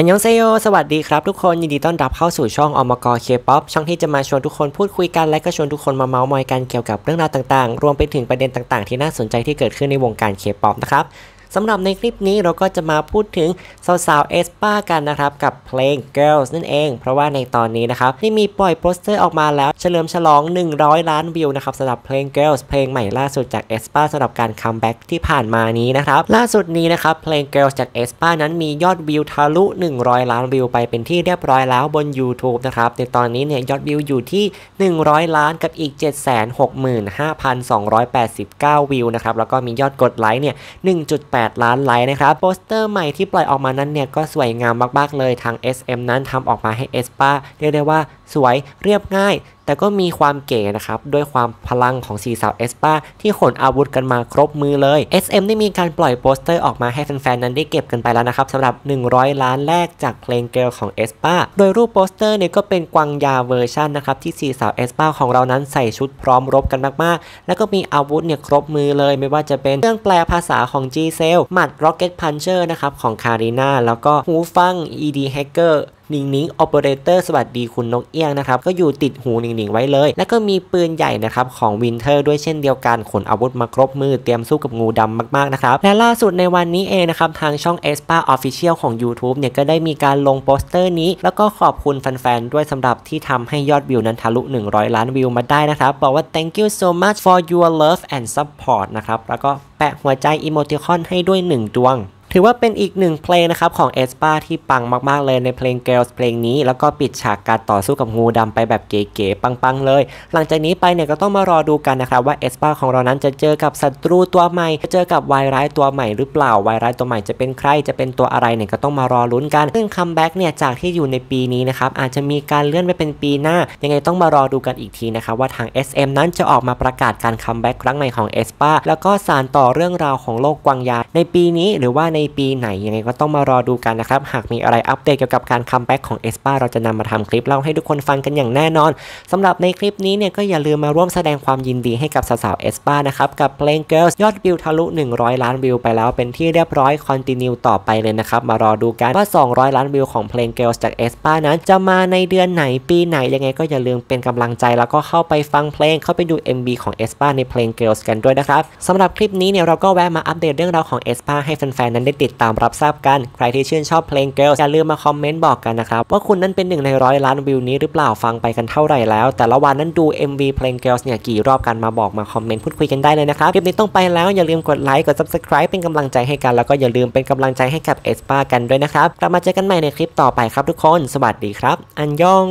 อันยองเซโยสวัสดีครับทุกคนยินดีต้อนรับเข้าสู่ช่องอมกเคป๊อปช่องที่จะมาชวนทุกคนพูดคุยกันและก็ชวนทุกคนมาเมาท์มอยกันเกี่ยวกับเรื่องราวต่างๆรวมไปถึงประเด็นต่างๆที่น่าสนใจที่เกิดขึ้นในวงการเคป๊อปนะครับสำหรับในคลิปนี้เราก็จะมาพูดถึงสาวๆเอสป้ากันนะครับกับเพลง Girls นั่นเองเพราะว่าในตอนนี้นะครับได้มีปล่อยโปสเตอร์ออกมาแล้วเฉลิมฉลอง100 ล้านวิวนะครับสำหรับเพลง Girls เพลงใหม่ล่าสุดจากเอสป้าสำหรับการคัมแบ็กที่ผ่านมานี้นะครับล่าสุดนี้นะครับเพลง Girls จากเอสป้านั้นมียอดวิวทะลุ100 ล้านวิวไปเป็นที่เรียบร้อยแล้วบน YouTube นะครับในตอนนี้เนี่ยยอดวิวอยู่ที่100ล้านกับอีก 765,289 วิวนะครับแล้วก็มียอดกดไลค์เนี่ย 1.8 ล้านไลค์นะครับโปสเตอร์ใหม่ที่ปล่อยออกมานั้นเนี่ยก็สวยงามมากๆเลยทาง SM นั้นทำออกมาให้เอสป้าเรียกได้ว่าสวยเรียบง่ายแต่ก็มีความเก๋นะครับด้วยความพลังของสี่สาวเอสป้าที่ขนอาวุธกันมาครบมือเลย SM ได้มีการปล่อยโปสเตอร์ออกมาให้แฟนๆนั้นได้เก็บกันไปแล้วนะครับสำหรับ100 ล้านแรกจากเพลง Girl ของเอสป้าโดยรูปโปสเตอร์เนี่ยก็เป็นกวางยาเวอร์ชันนะครับที่สี่สาวเอสป้าของเรานั้นใส่ชุดพร้อมรบกันมากๆแล้วก็มีอาวุธเนี่ยครบมือเลยไม่ว่าจะเป็นเครื่องแปลภาษาของ G เซลหมัด Rocket Puncher นะครับของคาริน่าแล้วก็หูฟัง ED Hackerนิ่งๆ Operator สวัสดีคุณนกเอี้ยงนะครับก็อยู่ติดหูนิ่งๆไว้เลยแล้วก็มีปืนใหญ่นะครับของวินเทอร์ด้วยเช่นเดียวกันขนอาวุธมาครบมือเตรียมสู้กับงูดำมากๆนะครับและล่าสุดในวันนี้เองนะครับทางช่อง ESPA Official ของ YouTube เนี่ยก็ได้มีการลงโปสเตอร์นี้แล้วก็ขอบคุณแฟนๆด้วยสำหรับที่ทำให้ยอดวิวนั้นทะลุ100 ล้านวิวมาได้นะครับบอกว่า thank you so much for your love and support นะครับแล้วก็แปะหัวใจอีโมติคอนให้ด้วย1ดวงถือว่าเป็นอีกหนึ่งเพลงนะครับของเอสป้าที่ปังมากๆเลยในเพลง Girls เพลงนี้แล้วก็ปิดฉากการต่อสู้กับงูดำไปแบบเก๋ๆปังๆเลยหลังจากนี้ไปเนี่ยก็ต้องมารอดูกันนะครับว่าเอสป้าของเรานั้นจะเจอกับศัตรูตัวใหม่จะเจอกับวายร้ายตัวใหม่หรือเปล่าวายร้ายตัวใหม่จะเป็นใครจะเป็นตัวอะไรเนี่ยก็ต้องมารอลุ้นกันซึ่งคัมแบ็กเนี่ยจากที่อยู่ในปีนี้นะครับอาจจะมีการเลื่อนไปเป็นปีหน้ายังไงต้องมารอดูกันอีกทีนะครับว่าทาง SM นั้นจะออกมาประกาศการคัมแบ็กครั้งใหม่ของเอสป้าแล้วก็สานต่อเรื่องราวของโลกกวางยาในปีนี้หรือว่าในปีไหนยังไงก็ต้องมารอดูกันนะครับหากมีอะไรอัปเดตเกี่ยวกับการคัมแบ็กของเอสป้าเราจะนำมาทำคลิปเล่าให้ทุกคนฟังกันอย่างแน่นอนสำหรับในคลิปนี้เนี่ยก็อย่าลืมมาร่วมแสดงความยินดีให้กับสาวๆเอสป้านะครับกับเพลง Girls ยอดวิวทะลุ100 ล้านวิวไปแล้วเป็นที่เรียบร้อยคอนติเนียต่อไปเลยนะครับมารอดูกันว่า200 ล้านวิวของเพลง Girls จากเอสป้านั้นจะมาในเดือนไหนปีไหนยังไงก็อย่าลืมเป็นกำลังใจแล้วก็เข้าไปฟังเพลงเข้าไปดู MB ของเอสป้าในเพลง Girls กันด้วยนะครับสำหรับคลิปนี้เนี่ยเราก็แวะมาอัปเดตเรื่องราวของเอสป้าให้แฟนๆได้ติดตามรับทราบกันใครที่ชื่นชอบเพลง Girls อย่าลืมมาคอมเมนต์บอกกันนะครับว่าคุณนั้นเป็นหนึ่งใน100 ล้านวิวนี้หรือเปล่าฟังไปกันเท่าไหร่แล้วแต่ละวันนั้นดู MV เพลง Girls เนี่ยกี่รอบกันมาบอกมาคอมเมนต์พูดคุยกันได้เลยนะครับคลิปนี้ต้องไปแล้วอย่าลืมกดไลค์กด Subscribe เป็นกำลังใจให้กันแล้วก็อย่าลืมเป็นกำลังใจให้กับเอสป้ากันด้วยนะครับกลับมาเจอกันใหม่ในคลิปต่อไปครับทุกคนสวัสดีครับอันยอง